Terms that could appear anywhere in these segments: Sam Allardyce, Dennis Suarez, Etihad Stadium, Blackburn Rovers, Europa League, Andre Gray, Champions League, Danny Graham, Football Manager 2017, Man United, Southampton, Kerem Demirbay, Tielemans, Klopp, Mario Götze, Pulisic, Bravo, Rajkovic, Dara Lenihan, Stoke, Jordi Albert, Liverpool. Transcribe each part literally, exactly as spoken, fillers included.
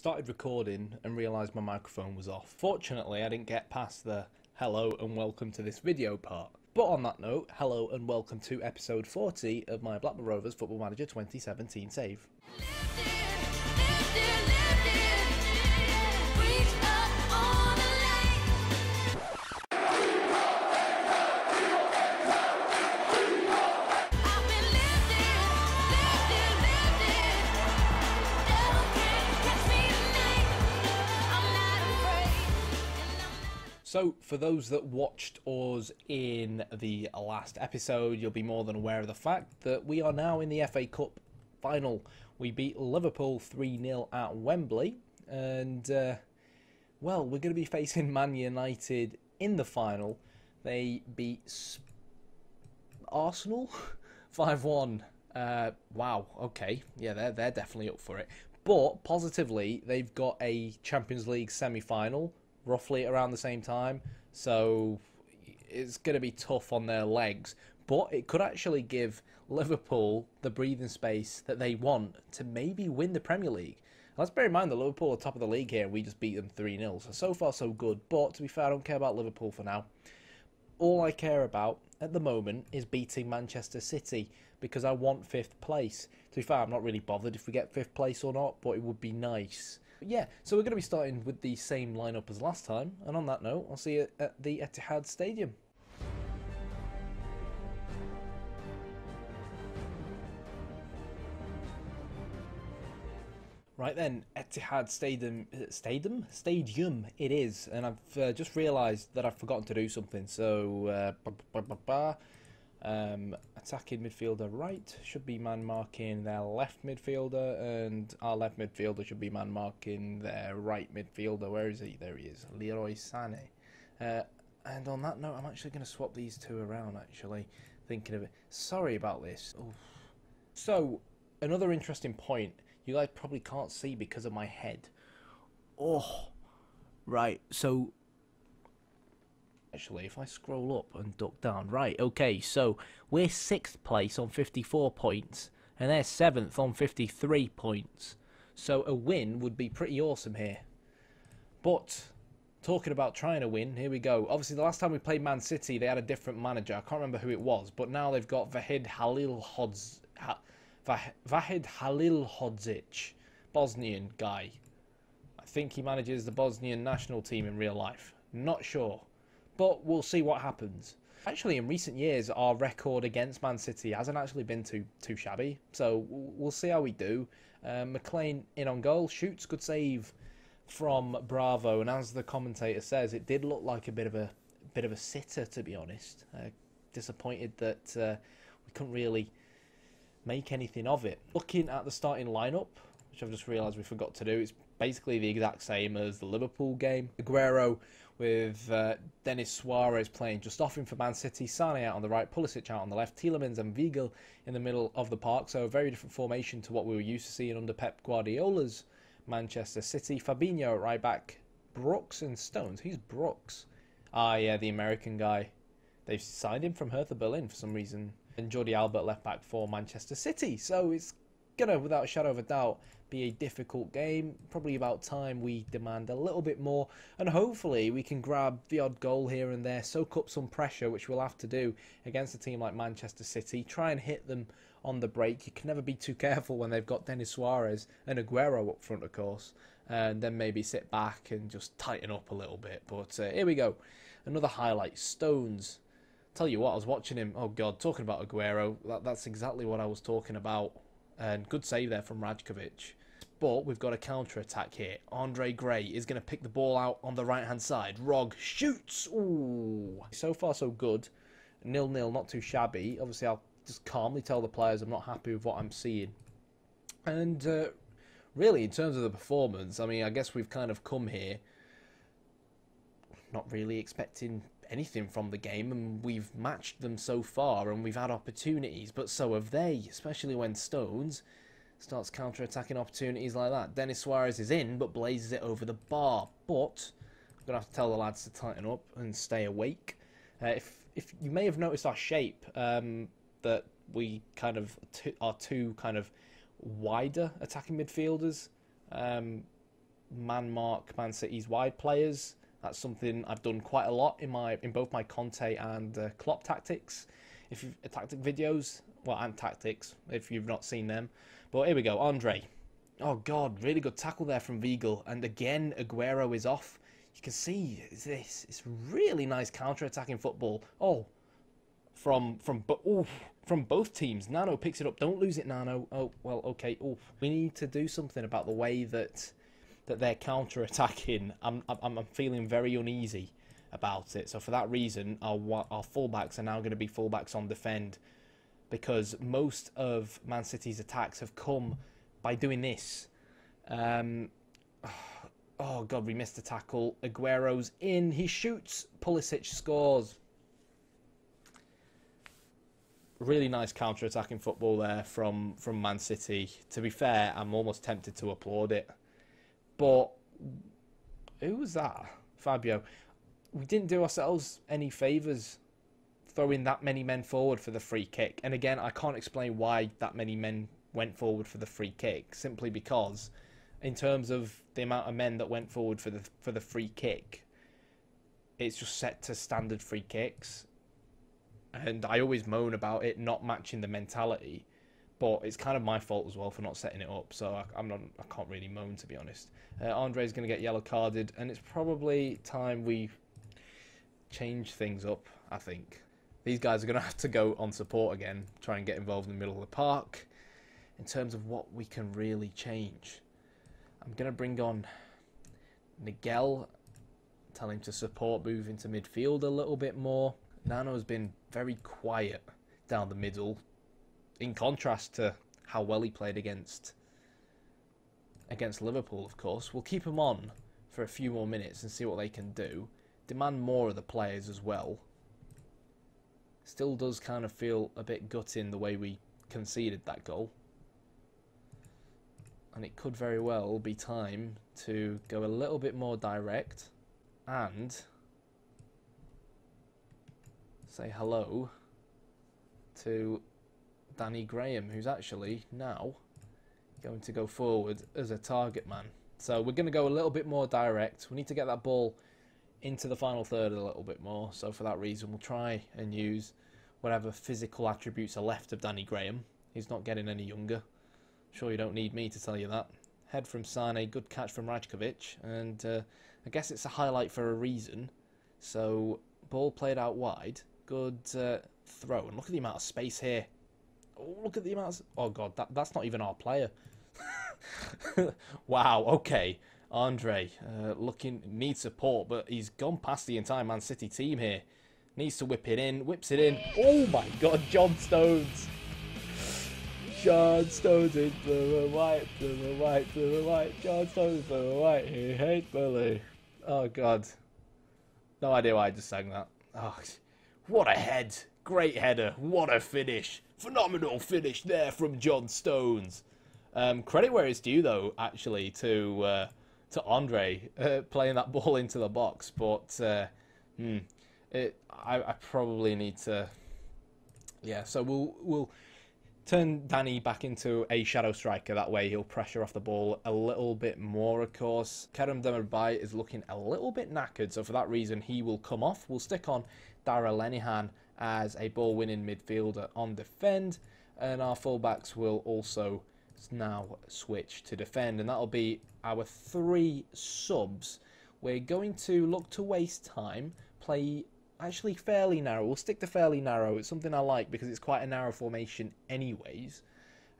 started recording and realised my microphone was off. Fortunately, I didn't get past the hello and welcome to this video part. But on that note, hello and welcome to episode forty of my Blackburn Rovers Football Manager twenty seventeen save. So, for those that watched us in the last episode, you'll be more than aware of the fact that we are now in the F A Cup final. We beat Liverpool three nil at Wembley, and, uh, well, we're going to be facing Man United in the final. They beat Sp Arsenal five one. Uh, wow, okay. Yeah, they're, they're definitely up for it. But, positively, they've got a Champions League semi-final roughly around the same time, so it's going to be tough on their legs, but it could actually give Liverpool the breathing space that they want to maybe win the Premier League. And let's bear in mind that Liverpool are top of the league here, and we just beat them three nil, so so far so good, but to be fair, I don't care about Liverpool for now. All I care about at the moment is beating Manchester City, because I want fifth place. To be fair, I'm not really bothered if we get fifth place or not, but it would be nice. Yeah, so we're going to be starting with the same lineup as last time, and on that note, I'll see you at the Etihad Stadium. Right then, Etihad Stadium, Stadium? Stadium it is, and I've uh, just realised that I've forgotten to do something, so uh, ba -ba -ba -ba. Um, attacking midfielder right should be man marking their left midfielder, and our left midfielder should be man marking their right midfielder. Where is he? There he is, Leroy Sané. Uh, and on that note, I'm actually going to swap these two around, actually, thinking of it. Sorry about this. Oof. So, another interesting point you guys probably can't see because of my head. Oh, right, so... Actually, if I scroll up and duck down, right, okay, so we're sixth place on fifty-four points, and they're seventh on fifty-three points, so a win would be pretty awesome here. But, talking about trying to win, here we go. Obviously, the last time we played Man City, they had a different manager, I can't remember who it was, but now they've got Vahid Halilhodzic, ha, Vahid Halilhodzic, Bosnian guy. I think he manages the Bosnian national team in real life, not sure. But we'll see what happens. Actually, in recent years, our record against Man City hasn't actually been too too shabby. So we'll see how we do. Uh, McLean in on goal. Shoots. Good save from Bravo. And as the commentator says, it did look like a bit of a bit of a sitter, to be honest. Uh, disappointed that uh, we couldn't really make anything of it. Looking at the starting lineup, which I've just realised we forgot to do. It's basically the exact same as the Liverpool game. Aguero with uh, Dennis Suarez playing just off him for Man City. Sané out on the right, Pulisic out on the left, Tielemans and Vigel in the middle of the park. So a very different formation to what we were used to seeing under Pep Guardiola's Manchester City. Fabinho at right back, Brooks and Stones. Who's Brooks? Ah, yeah, the American guy. They've signed him from Hertha Berlin for some reason. And Jordi Albert left back for Manchester City. So it's going to, without a shadow of a doubt, be a difficult game. Probably about time we demand a little bit more, and hopefully we can grab the odd goal here and there, soak up some pressure, which we'll have to do against a team like Manchester City. Try and hit them on the break. You can never be too careful when they've got Dennis Suarez and Aguero up front, of course, and then maybe sit back and just tighten up a little bit. But uh, here we go, another highlight. Stones, tell you what, I was watching him, oh god, talking about Aguero, that, that's exactly what I was talking about. And good save there from Rajkovic. But we've got a counter-attack here. Andre Gray is going to pick the ball out on the right-hand side. Rog shoots. Ooh. So far, so good. nil nil, not too shabby. Obviously, I'll just calmly tell the players I'm not happy with what I'm seeing. And uh, really, in terms of the performance, I mean, I guess we've kind of come here not really expecting anything from the game, and we've matched them so far, and we've had opportunities, but so have they, especially when Stones starts counter-attacking opportunities like that. Dennis Suarez is in, but blazes it over the bar. But I'm going to have to tell the lads to tighten up and stay awake. Uh, if if you may have noticed our shape, um, that we kind of are two kind of wider attacking midfielders. Um, man mark Man City's wide players. That's something I've done quite a lot in my in both my Conte and uh, Klopp tactics. If you've uh, tactic videos, well, and tactics if you've not seen them. But here we go, Andre. Oh God, really good tackle there from Vigel, and again Aguero is off. You can see this. It's really nice counter-attacking football. Oh, from from oh, from both teams. Nano picks it up. Don't lose it, Nano. Oh well, okay. Oh, we need to do something about the way that. That they're counter-attacking. I'm, I'm, I'm feeling very uneasy about it. So for that reason, our, our fullbacks are now going to be fullbacks on defend, because most of Man City's attacks have come by doing this. Um, oh God, we missed a tackle. Aguero's in. He shoots. Pulisic scores. Really nice counter-attacking football there from from Man City. To be fair, I'm almost tempted to applaud it. But who was that? Fabio. We didn't do ourselves any favours throwing that many men forward for the free kick. And again, I can't explain why that many men went forward for the free kick, simply because in terms of the amount of men that went forward for the for the free kick, it's just set to standard free kicks. And I always moan about it not matching the mentality. But it's kind of my fault as well for not setting it up, so I, I'm not. I can't really moan, to be honest. Uh, Andre's going to get yellow carded, and it's probably time we change things up. I think these guys are going to have to go on support again, try and get involved in the middle of the park. In terms of what we can really change, I'm going to bring on Miguel, tell him to support, move into midfield a little bit more. Nano's been very quiet down the middle, in contrast to how well he played against against Liverpool, of course. We'll keep him on for a few more minutes and see what they can do. Demand more of the players as well. Still does kind of feel a bit gutting the way we conceded that goal. And it could very well be time to go a little bit more direct and say hello to Danny Graham, who's actually now going to go forward as a target man. So we're going to go a little bit more direct. We need to get that ball into the final third a little bit more. So for that reason, we'll try and use whatever physical attributes are left of Danny Graham. He's not getting any younger. I'm sure you don't need me to tell you that. Head from Sané, good catch from Rajkovic. And uh, I guess it's a highlight for a reason. So ball played out wide. Good uh, throw. And look at the amount of space here. Oh, look at the amounts. Oh, God, that, that's not even our player. Wow, okay. Andre, uh, looking, needs support, but he's gone past the entire Man City team here. Needs to whip it in, whips it in. Oh, my God, John Stones. John Stones is blue and white, blue and white, blue and white. John Stones is blue and white, he hates Billy. Oh, God. No idea why I just sang that. Oh, what a head. Great header. What a finish. Phenomenal finish there from John Stones. Um, credit where it's due, though, actually, to uh, to Andre uh, playing that ball into the box. But uh, hmm, it, I, I probably need to, yeah. So we'll we'll turn Danny back into a shadow striker. That way, he'll pressure off the ball a little bit more. Of course, Kerem Demirbay is looking a little bit knackered, so for that reason, he will come off. We'll stick on Dara Lenihan as a ball-winning midfielder on defend, and our fullbacks will also now switch to defend, and that'll be our three subs. We're going to look to waste time, play actually fairly narrow. We'll stick to fairly narrow. It's something I like because it's quite a narrow formation anyways.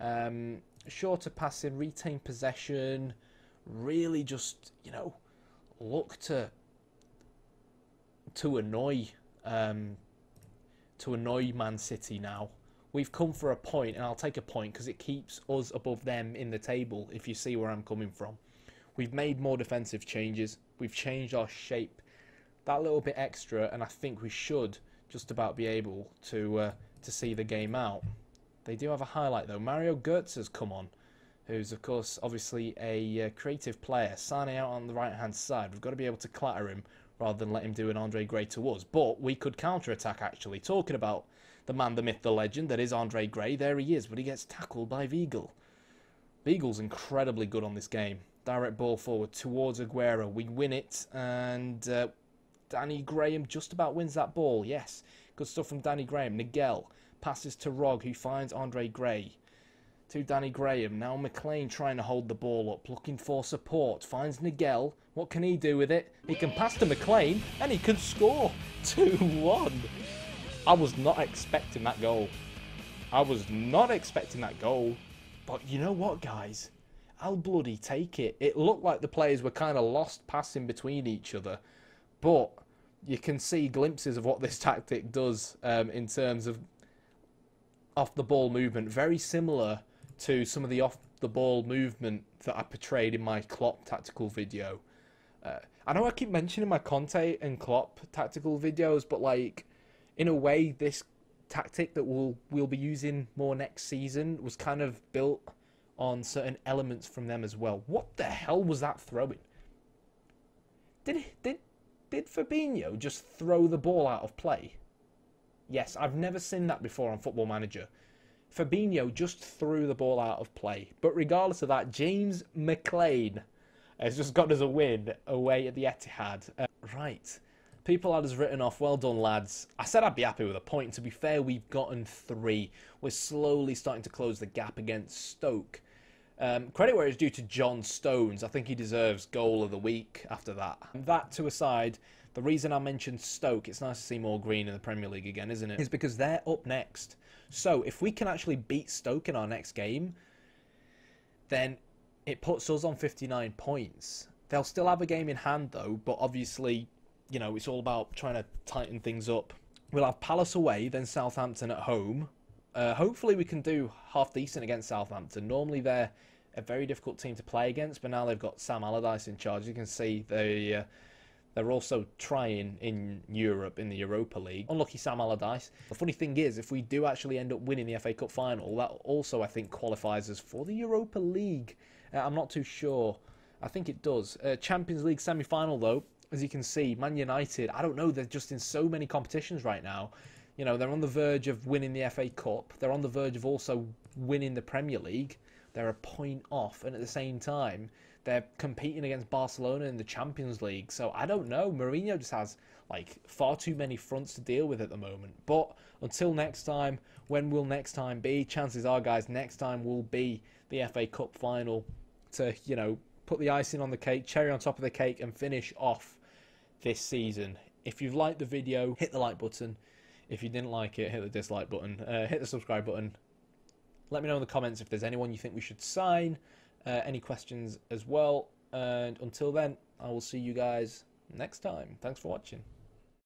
Um, shorter passing, retain possession, really just, you know, look to to annoy um to annoy Man City now. We've come for a point, and I'll take a point because it keeps us above them in the table, if you see where I'm coming from. We've made more defensive changes. We've changed our shape that little bit extra, and I think we should just about be able to uh, to see the game out. They do have a highlight, though. Mario Götze has come on, who's, of course, obviously a uh, creative player. Sané out on the right-hand side. We've got to be able to clatter him, rather than let him do an Andre Gray to us. But we could counter-attack, actually. Talking about the man, the myth, the legend, that is Andre Gray. There he is, but he gets tackled by Vigel. Vigel's incredibly good on this game. Direct ball forward towards Aguero. We win it, and uh, Danny Graham just about wins that ball. Yes, good stuff from Danny Graham. Nigel passes to Rog, who finds Andre Gray. To Danny Graham. Now McLean trying to hold the ball up, looking for support. Finds Nigel. What can he do with it? He can pass to McLean, and he can score. two one. I was not expecting that goal. I was not expecting that goal. But you know what, guys? I'll bloody take it. It looked like the players were kind of lost passing between each other. But you can see glimpses of what this tactic does um, in terms of off-the-ball movement. Very similar to some of the off-the-ball movement that I portrayed in my Klopp tactical video. Uh, I know I keep mentioning my Conte and Klopp tactical videos, but like, in a way, this tactic that we'll, we'll be using more next season was kind of built on certain elements from them as well. What the hell was that throwing? Did, did, did Fabinho just throw the ball out of play? Yes, I've never seen that before on Football Manager. Fabinho just threw the ball out of play. But regardless of that, James McLean has just got us a win away at the Etihad. Uh, right. People had us written off. Well done, lads. I said I'd be happy with a point. To be fair, we've gotten three. We're slowly starting to close the gap against Stoke. Um, credit where it's due to John Stones. I think he deserves goal of the week after that. And that to aside, the reason I mentioned Stoke, it's nice to see more green in the Premier League again, isn't it? Is because they're up next. So if we can actually beat Stoke in our next game, then it puts us on fifty-nine points. They'll still have a game in hand, though, but obviously, you know, it's all about trying to tighten things up. We'll have Palace away, then Southampton at home. Uh, hopefully we can do half decent against Southampton. Normally they're a very difficult team to play against, but now they've got Sam Allardyce in charge. You can see they, uh, they're also trying in Europe, in the Europa League. Unlucky Sam Allardyce. The funny thing is, if we do actually end up winning the F A Cup final, that also, I think, qualifies us for the Europa League. Uh, I'm not too sure. I think it does. Uh, Champions League semi-final, though. As you can see, Man United, I don't know, they're just in so many competitions right now. You know, they're on the verge of winning the F A Cup. They're on the verge of also winning the Premier League. They're a point off, and at the same time, they're competing against Barcelona in the Champions League. So, I don't know. Mourinho just has, like, far too many fronts to deal with at the moment. But until next time, when will next time be? Chances are, guys, next time will be the F A Cup final to, you know, put the icing on the cake, cherry on top of the cake, and finish off this season. If you've liked the video, hit the like button. If you didn't like it, hit the dislike button. Uh, hit the subscribe button. Let me know in the comments if there's anyone you think we should sign. Uh, any questions as well. And until then, I will see you guys next time. Thanks for watching.